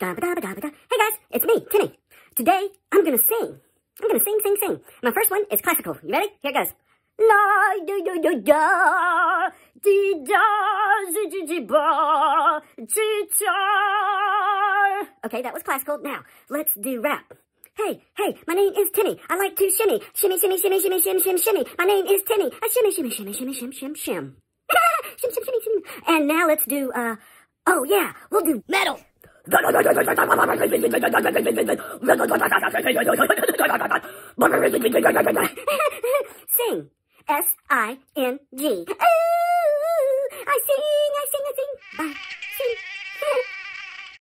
Hey guys, it's me, Timmy. Today, I'm gonna sing. I'm gonna sing. My first one is classical. You ready? Here it goes. La do do do da di da di di ba di da. Okay, that was classical. Now let's do rap. Hey, my name is Timmy. I like to shimmy, shimmy. My name is Timmy. I shimmy. shim. And now let's do oh yeah, we'll do metal. Sing. S-I-N-G. Ooh, I sing. Bye. Sing.